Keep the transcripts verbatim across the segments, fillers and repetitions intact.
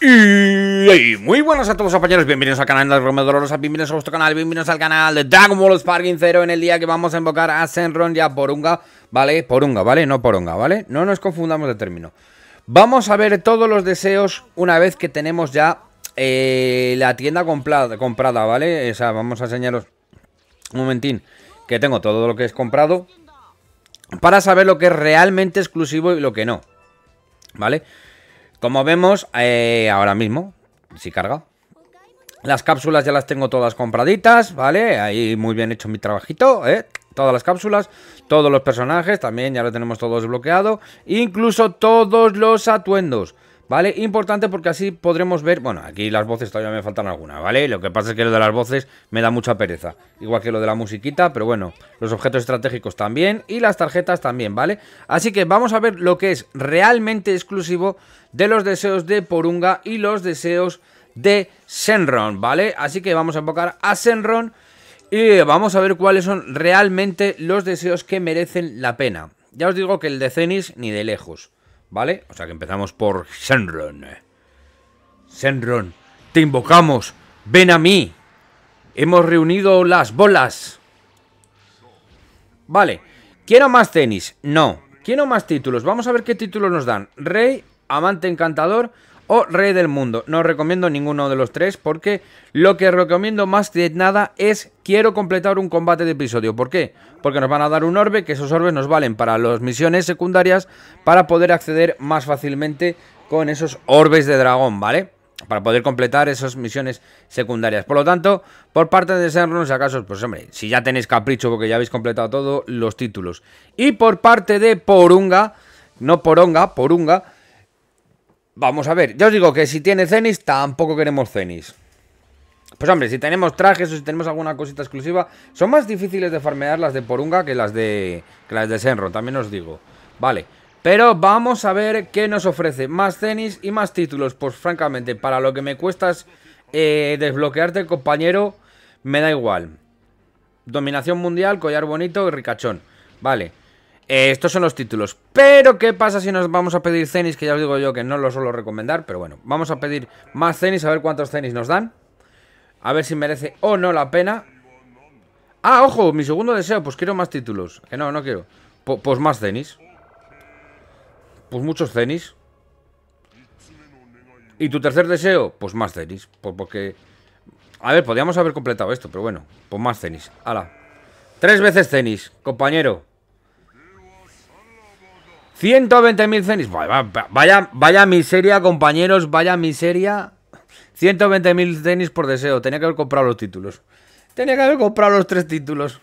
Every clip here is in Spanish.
Y muy buenas a todos, compañeros. Bienvenidos al canal de Romeo Dolorosa, bienvenidos a vuestro canal, bienvenidos al canal de Dragon Ball Sparking Zero. En el día que vamos a invocar a Shenron y a Porunga, ¿vale? Porunga, ¿vale? No Porunga, ¿vale? No nos confundamos de término. Vamos a ver todos los deseos una vez que tenemos ya eh, la tienda comprada, ¿vale? O sea, vamos a enseñaros un momentín que tengo todo lo que es comprado para saber lo que es realmente exclusivo y lo que no, ¿vale? Como vemos, eh, ahora mismo, si carga, las cápsulas ya las tengo todas compraditas, ¿vale? Ahí muy bien hecho mi trabajito, ¿eh? Todas las cápsulas, todos los personajes también ya lo tenemos todo desbloqueado, incluso todos los atuendos, ¿vale? Importante porque así podremos ver, bueno, aquí las voces todavía me faltan algunas, ¿vale? Lo que pasa es que lo de las voces me da mucha pereza, igual que lo de la musiquita, pero bueno, los objetos estratégicos también y las tarjetas también, ¿vale? Así que vamos a ver lo que es realmente exclusivo de los deseos de Porunga y los deseos de Shenron, ¿vale? Así que vamos a enfocar a Shenron y vamos a ver cuáles son realmente los deseos que merecen la pena. Ya os digo que el de Zenish ni de lejos, ¿vale? O sea que empezamos por Shenron. Shenron, te invocamos, ven a mí. Hemos reunido las bolas. Vale, quiero más Zenish, no. Quiero más títulos, vamos a ver qué títulos nos dan. Rey, Amante Encantador o Rey del Mundo. No recomiendo ninguno de los tres porque lo que recomiendo más que nada es quiero completar un combate de episodio. ¿Por qué? Porque nos van a dar un orbe, que esos orbes nos valen para las misiones secundarias para poder acceder más fácilmente con esos orbes de dragón, ¿vale? Para poder completar esas misiones secundarias. Por lo tanto, por parte de Shenron, si acaso, pues hombre, si ya tenéis capricho porque ya habéis completado todos los títulos. Y por parte de Porunga, no Porunga, Porunga, vamos a ver, ya os digo que si tiene Zenish, tampoco queremos Zenish. Pues hombre, si tenemos trajes o si tenemos alguna cosita exclusiva, son más difíciles de farmear las de Porunga que las de, que las de Shenron, también os digo. Vale, pero vamos a ver qué nos ofrece más Zenish y más títulos. Pues francamente, para lo que me cuestas eh, desbloquearte, compañero, me da igual. Dominación mundial, collar bonito y ricachón. Vale. Eh, estos son los títulos, pero ¿qué pasa si nos vamos a pedir Zenish? Que ya os digo yo que no lo suelo recomendar, pero bueno, vamos a pedir más Zenish, a ver cuántos Zenish nos dan, a ver si merece o no la pena. Ah, ojo, mi segundo deseo, pues quiero más títulos, que no, no quiero, P pues más Zenish, pues muchos Zenish. Y tu tercer deseo, pues más Zenish, pues porque, a ver, podríamos haber completado esto, pero bueno, pues más Zenish, ala, tres veces Zenish, compañero. ciento veinte mil Zenish, vaya, vaya, vaya miseria, compañeros, vaya miseria. Ciento veinte mil Zenish por deseo, tenía que haber comprado los títulos. Tenía que haber comprado los tres títulos.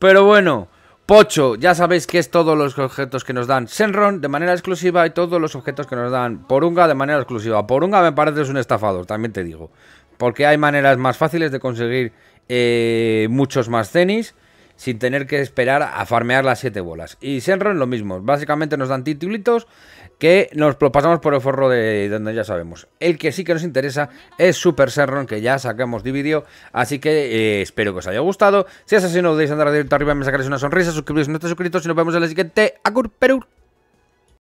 Pero bueno, pocho, ya sabéis que es todos los objetos que nos dan Shenron de manera exclusiva y todos los objetos que nos dan Porunga de manera exclusiva. Porunga me parece es un estafador, también te digo, porque hay maneras más fáciles de conseguir eh, muchos más Zenish sin tener que esperar a farmear las siete bolas. Y Shenron lo mismo. Básicamente nos dan titulitos que nos lo pasamos por el forro de donde ya sabemos. El que sí que nos interesa es Super Shenron, que ya sacamos de vídeo. Así que eh, espero que os haya gustado. Si es así, no dudéis en dar a directo arriba, me sacaréis una sonrisa, suscribiros si no estáis suscritos y nos vemos en la siguiente. Agur Perú.